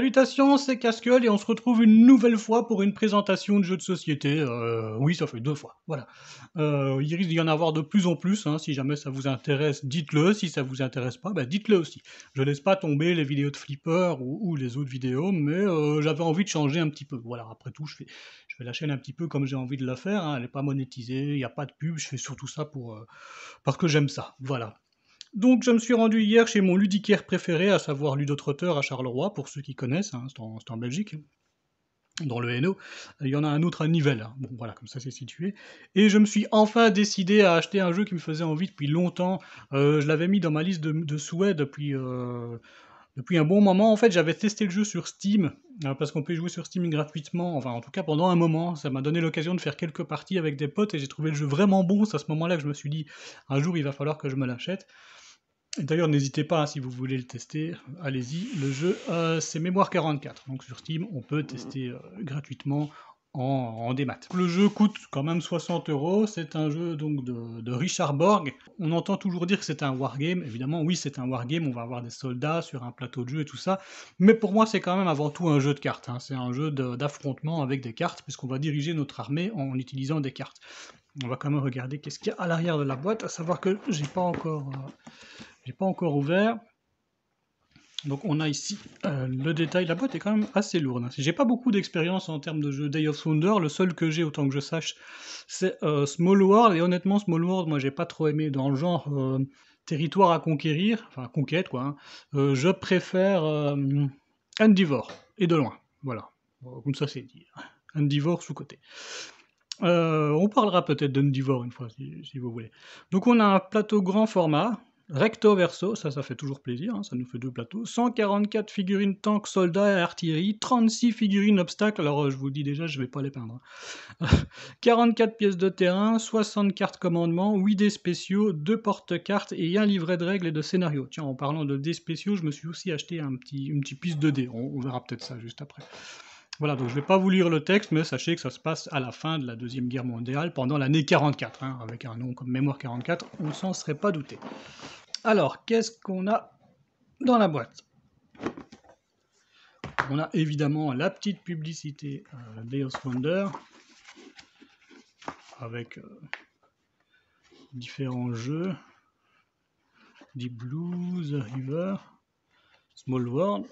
Salutations, c'est K.Skull et on se retrouve une nouvelle fois pour une présentation de jeux de société. Oui, ça fait deux fois, voilà. Il risque d'y en avoir de plus en plus, hein. Si jamais ça vous intéresse, dites-le. Si ça vous intéresse pas, bah, dites-le aussi. Je laisse pas tomber les vidéos de Flipper ou les autres vidéos, mais j'avais envie de changer un petit peu. Voilà, après tout, je fais la chaîne un petit peu comme j'ai envie de la faire, hein. Elle n'est pas monétisée, il n'y a pas de pub, je fais surtout ça pour, parce que j'aime ça, voilà. Donc je me suis rendu hier chez mon ludicaire préféré, à savoir Ludotrotteur à Charleroi, pour ceux qui connaissent, hein, c'est en Belgique, dans le Hainaut. Il y en a un autre à Nivelle, hein. Bon voilà, comme ça c'est situé. Et je me suis enfin décidé à acheter un jeu qui me faisait envie depuis longtemps. Je l'avais mis dans ma liste de souhaits depuis un bon moment. En fait, j'avais testé le jeu sur Steam, parce qu'on peut jouer sur Steam gratuitement, enfin en tout cas pendant un moment. Ça m'a donné l'occasion de faire quelques parties avec des potes et j'ai trouvé le jeu vraiment bon. C'est à ce moment-là que je me suis dit, un jour il va falloir que je me l'achète. D'ailleurs, n'hésitez pas, hein, si vous voulez le tester, allez-y. Le jeu, c'est Mémoire 44. Donc sur Steam, on peut tester gratuitement en démat. Le jeu coûte quand même 60 €. C'est un jeu donc de Richard Borg. On entend toujours dire que c'est un wargame. Évidemment, oui, c'est un wargame. On va avoir des soldats sur un plateau de jeu et tout ça. Mais pour moi, c'est quand même avant tout un jeu de cartes, hein. C'est un jeu d'affrontement avec des cartes, puisqu'on va diriger notre armée en utilisant des cartes. On va quand même regarder qu'est-ce qu'il y a à l'arrière de la boîte, à savoir que j'ai pas encore ouvert. Donc on a ici le détail. La boîte est quand même assez lourde, hein. J'ai pas beaucoup d'expérience en termes de jeu Day of Wonder. Le seul que j'ai, autant que je sache, c'est Small World. Et honnêtement, Small World, moi j'ai pas trop aimé dans le genre territoire à conquérir, enfin conquête quoi, hein. Je préfère Andivore, et de loin. Voilà, bon, comme ça c'est dit. Andivore sous-côté. On parlera peut-être d'Andivore une fois, si vous voulez. Donc on a un plateau grand format, recto verso, ça fait toujours plaisir, hein, ça nous fait deux plateaux, 144 figurines tanks, soldats et artillerie, 36 figurines obstacles, alors je vous le dis déjà, je vais pas les peindre, hein. 44 pièces de terrain, 60 cartes commandement, 8 dés spéciaux, 2 porte-cartes et un livret de règles et de scénarios. Tiens, en parlant de dés spéciaux, je me suis aussi acheté une petite piste de dés, on verra peut-être ça juste après. Voilà, donc je ne vais pas vous lire le texte, mais sachez que ça se passe à la fin de la Deuxième Guerre mondiale, pendant l'année 44, hein, avec un nom comme Mémoire 44, on s'en serait pas douté. Alors, qu'est-ce qu'on a dans la boîte? On a évidemment la petite publicité Day of Wonder, avec différents jeux, Deep Blues, River, Small World.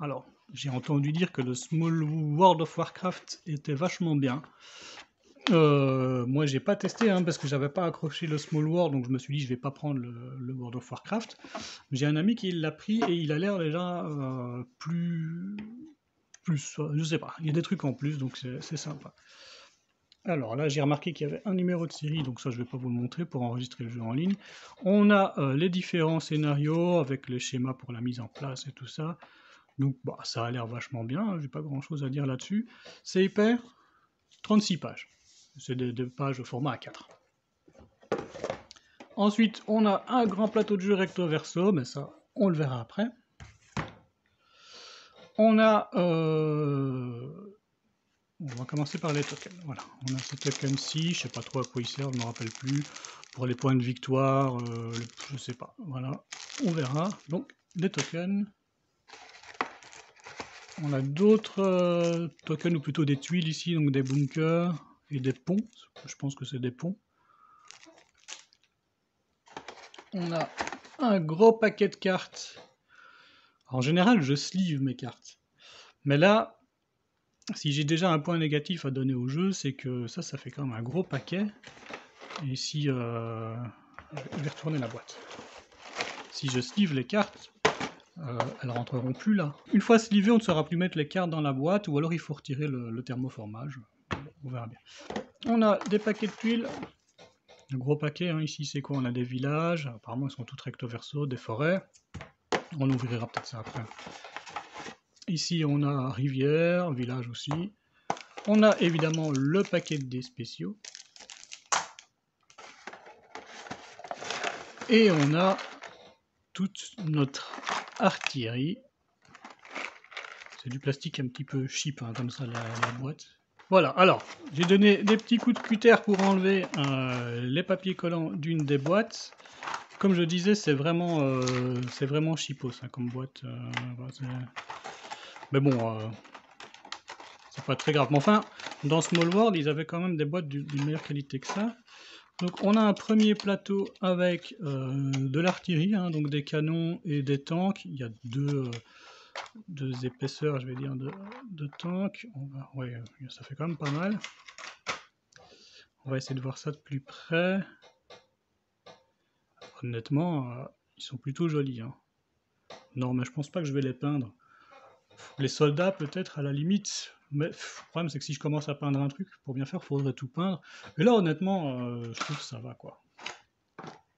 Alors, j'ai entendu dire que le Small World of Warcraft était vachement bien. Moi, j'ai pas testé, hein, parce que j'avais pas accroché le Small World, donc je me suis dit je vais pas prendre le World of Warcraft. J'ai un ami qui l'a pris et il a l'air déjà plus, je sais pas, il y a des trucs en plus, donc c'est sympa. Alors là, j'ai remarqué qu'il y avait un numéro de série, donc ça je vais pas vous le montrer pour enregistrer le jeu en ligne. On a les différents scénarios avec les schémas pour la mise en place et tout ça. Donc bah, ça a l'air vachement bien, hein, j'ai pas grand chose à dire là-dessus. C'est hyper, 36 pages, c'est des pages au format A4. Ensuite, on a un grand plateau de jeu recto verso, mais ça, on le verra après. On a, on va commencer par les tokens, voilà. On a ce token-ci, je sais pas trop à quoi il sert, je me rappelle plus. Pour les points de victoire, je sais pas, voilà, on verra. Donc, des tokens. On a d'autres tokens, ou plutôt des tuiles ici, donc des bunkers et des ponts. Je pense que c'est des ponts. On a un gros paquet de cartes. En général, je sleeve mes cartes. Mais là, si j'ai déjà un point négatif à donner au jeu, c'est que ça fait quand même un gros paquet. Et si... je vais retourner la boîte. Si je sleeve les cartes... elles rentreront plus là. Une fois slivées, on ne saura plus mettre les cartes dans la boîte, ou alors il faut retirer le thermoformage. On verra bien. On a des paquets de tuiles, un gros paquet, hein. Ici c'est quoi? On a des villages, apparemment ils sont tous recto verso, des forêts. On ouvrira peut-être ça après. Ici on a rivière, village aussi. On a évidemment le paquet de dés spéciaux. Et on a toute notre artillerie. C'est du plastique un petit peu cheap, hein, comme ça la boîte. Voilà, alors j'ai donné des petits coups de cutter pour enlever les papiers collants d'une des boîtes. Comme je disais, c'est vraiment cheapos, hein, comme boîte. Mais bon, c'est pas très grave. Mais enfin, dans Small World, ils avaient quand même des boîtes d'une meilleure qualité que ça. Donc on a un premier plateau avec de l'artillerie, hein, donc des canons et des tanks. Il y a deux épaisseurs, je vais dire, de tanks. Ouais, ça fait quand même pas mal. On va essayer de voir ça de plus près. Honnêtement, ils sont plutôt jolis, hein. Non, mais je pense pas que je vais les peindre. Les soldats, peut-être, à la limite. Mais le problème, c'est que si je commence à peindre un truc, pour bien faire, il faudrait tout peindre. Et là, honnêtement, je trouve que ça va, quoi.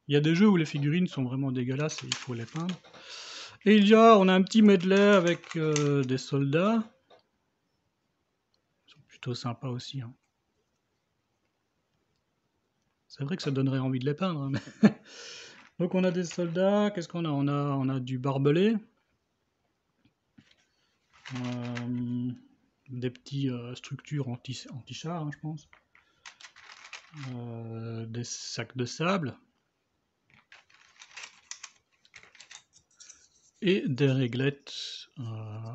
Il y a des jeux où les figurines sont vraiment dégueulasses et il faut les peindre. Et on a un petit medley avec des soldats. Ils sont plutôt sympas aussi, hein. C'est vrai que ça donnerait envie de les peindre, hein, mais... Donc on a des soldats, qu'est-ce qu'on a? On a du barbelé, des petites structures anti-char, hein, je pense, des sacs de sable, et des réglettes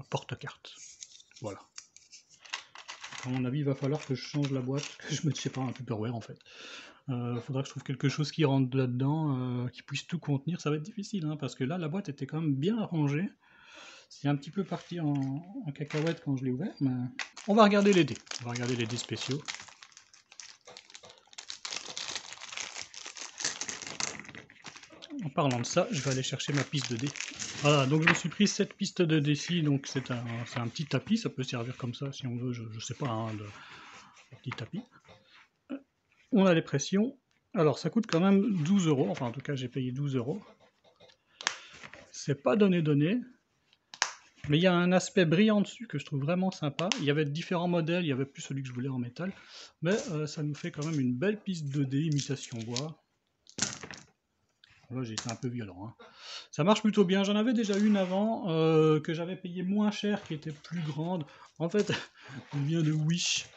porte-cartes. Voilà. À mon avis, il va falloir que je change la boîte, que je mette, je sais pas, un Tupperware en fait. Faudra que je trouve quelque chose qui rentre là-dedans, qui puisse tout contenir. Ça va être difficile, hein, parce que là, la boîte était quand même bien rangée. C'est un petit peu parti en cacahuète quand je l'ai ouvert, mais... On va regarder les dés. On va regarder les dés spéciaux. En parlant de ça, je vais aller chercher ma piste de dés. Voilà, donc je me suis pris cette piste de dés-ci, donc c'est un petit tapis, ça peut servir comme ça si on veut, je sais pas, hein, un petit tapis. On a les pressions. Alors, ça coûte quand même 12 €. Enfin, en tout cas, j'ai payé 12 €. C'est pas donné. Mais il y a un aspect brillant dessus que je trouve vraiment sympa. Il y avait différents modèles. Il n'y avait plus celui que je voulais en métal. Mais ça nous fait quand même une belle piste 2D, imitation bois. Là, j'ai été un peu violent, hein. Ça marche plutôt bien. J'en avais déjà une avant, que j'avais payé moins cher, qui était plus grande. En fait, elle vient de Wish.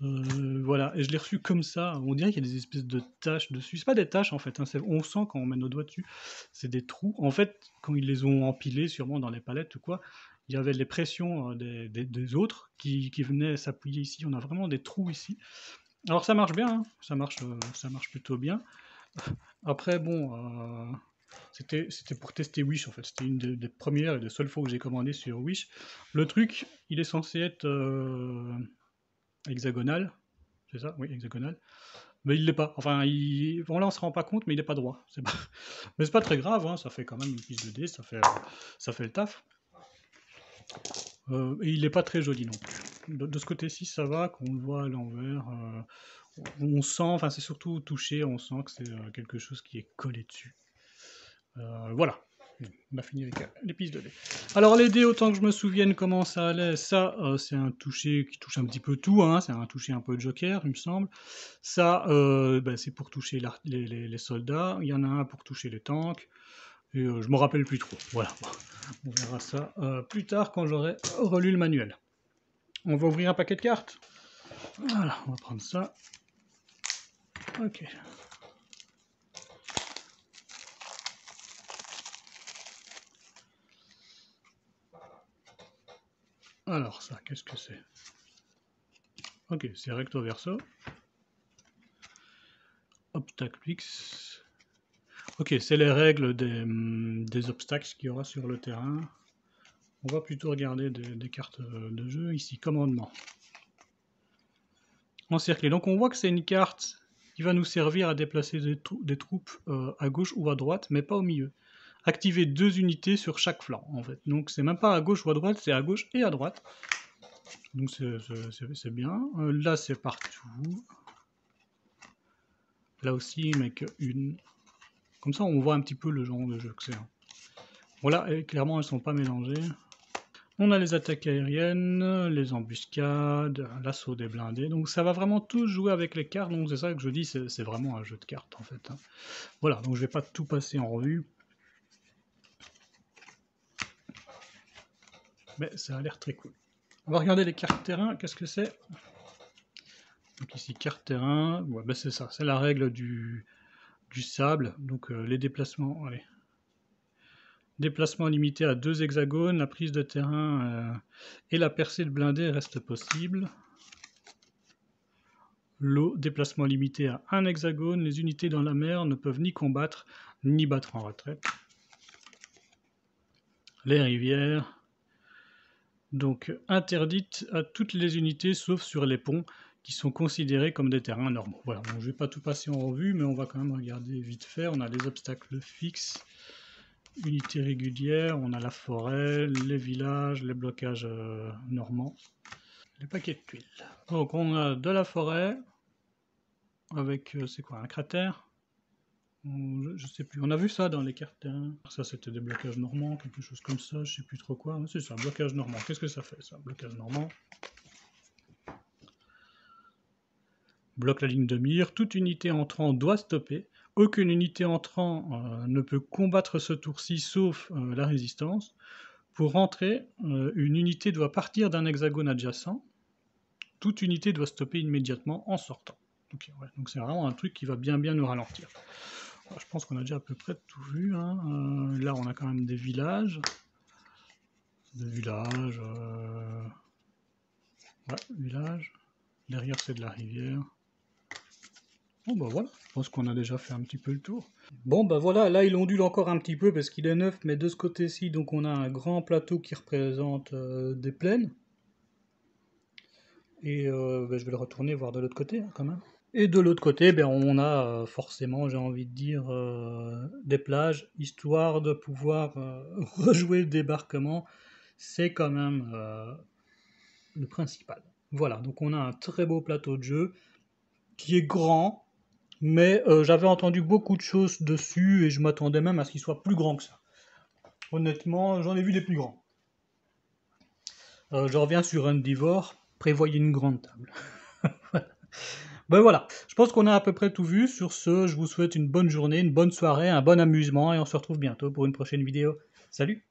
Voilà, et je l'ai reçu comme ça. On dirait qu'il y a des espèces de taches dessus. C'est pas des taches en fait, hein. On sent quand on met nos doigts dessus, c'est des trous. En fait, quand ils les ont empilés, sûrement dans les palettes ou quoi, il y avait les pressions des autres qui venaient s'appuyer ici. On a vraiment des trous ici. Alors ça marche bien, hein. Ça marche plutôt bien. Après, bon, c'était pour tester Wish en fait. C'était une des premières et des seules fois que j'ai commandé sur Wish. Le truc, il est censé être... hexagonal, c'est ça? Oui, hexagonal. Mais il l'est pas. Enfin, bon, là, on se rend pas compte, mais il est pas droit. Mais c'est pas très grave, hein. Ça fait quand même une piste de dés, ça fait le taf. Et il est pas très joli non plus. De ce côté-ci, ça va, qu'on le voit à l'envers. On sent, enfin, c'est surtout touché, on sent que c'est quelque chose qui est collé dessus. Voilà. On a fini avec les pistes de dés. Alors les dés, autant que je me souvienne comment ça allait, ça c'est un toucher qui touche un petit peu tout, hein, c'est un toucher un peu de joker, il me semble. Ça, ben, c'est pour toucher les soldats, il y en a un pour toucher les tanks, et je me rappelle plus trop. Voilà, on verra ça plus tard quand j'aurai relu le manuel. On va ouvrir un paquet de cartes. Voilà, on va prendre ça. Ok. Alors ça, qu'est-ce que c'est? Ok, c'est recto verso. Obstacle X. Ok, c'est les règles des obstacles qu'il y aura sur le terrain. On va plutôt regarder des cartes de jeu. Ici, commandement. Encercler. Donc on voit que c'est une carte qui va nous servir à déplacer des troupes à gauche ou à droite, mais pas au milieu. Activer 2 unités sur chaque flanc, en fait. Donc, c'est même pas à gauche ou à droite, c'est à gauche et à droite. Donc, c'est bien. Là, c'est partout. Là aussi, mais qu'une. Comme ça, on voit un petit peu le genre de jeu que c'est, hein. Voilà, et clairement, elles sont pas mélangées. On a les attaques aériennes, les embuscades, l'assaut des blindés. Donc, ça va vraiment tout jouer avec les cartes. Donc, c'est ça que je dis, c'est vraiment un jeu de cartes, en fait, hein. Voilà, donc je vais pas tout passer en revue. Mais ça a l'air très cool. On va regarder les cartes terrain. Qu'est-ce que c'est? Donc ici, carte terrain. Ouais, ben c'est ça. C'est la règle du sable. Donc les déplacements. Allez. Déplacement limité à 2 hexagones, la prise de terrain et la percée de blindés restent possibles. L'eau, déplacement limité à 1 hexagone, les unités dans la mer ne peuvent ni combattre, ni battre en retraite. Les rivières, donc interdites à toutes les unités sauf sur les ponts qui sont considérés comme des terrains normaux. Voilà, bon, je ne vais pas tout passer en revue, mais on va quand même regarder vite fait. On a les obstacles fixes, unités régulières, on a la forêt, les villages, les blocages normands, les paquets de tuiles. Donc on a de la forêt avec, c'est quoi, un cratère? Je sais plus, on a vu ça dans les cartes, hein. Ça c'était des blocages normands, quelque chose comme ça, je sais plus trop quoi. C'est ça, un blocage normand, qu'est-ce que ça fait ça, un blocage normand? Bloque la ligne de mire, toute unité entrant doit stopper, aucune unité entrant ne peut combattre ce tour-ci sauf la résistance. Pour rentrer, une unité doit partir d'un hexagone adjacent, toute unité doit stopper immédiatement en sortant. Okay, ouais, donc c'est vraiment un truc qui va bien nous ralentir. Alors, je pense qu'on a déjà à peu près tout vu, hein. Là on a quand même des villages. Des villages. Ouais, village. Derrière c'est de la rivière. Bon bah voilà, je pense qu'on a déjà fait un petit peu le tour. Bon bah voilà, là il ondule encore un petit peu parce qu'il est neuf, mais de ce côté-ci, donc on a un grand plateau qui représente des plaines. Et bah, je vais le retourner voir de l'autre côté hein, quand même. Et de l'autre côté, ben, on a forcément, j'ai envie de dire, des plages, histoire de pouvoir rejouer le débarquement. C'est quand même le principal. Voilà, donc on a un très beau plateau de jeu, qui est grand, mais j'avais entendu beaucoup de choses dessus, et je m'attendais même à ce qu'il soit plus grand que ça. Honnêtement, j'en ai vu des plus grands. Je reviens sur Andivore, prévoyez une grande table. Voilà. Ben voilà, je pense qu'on a à peu près tout vu. Sur ce, je vous souhaite une bonne journée, une bonne soirée, un bon amusement et on se retrouve bientôt pour une prochaine vidéo. Salut!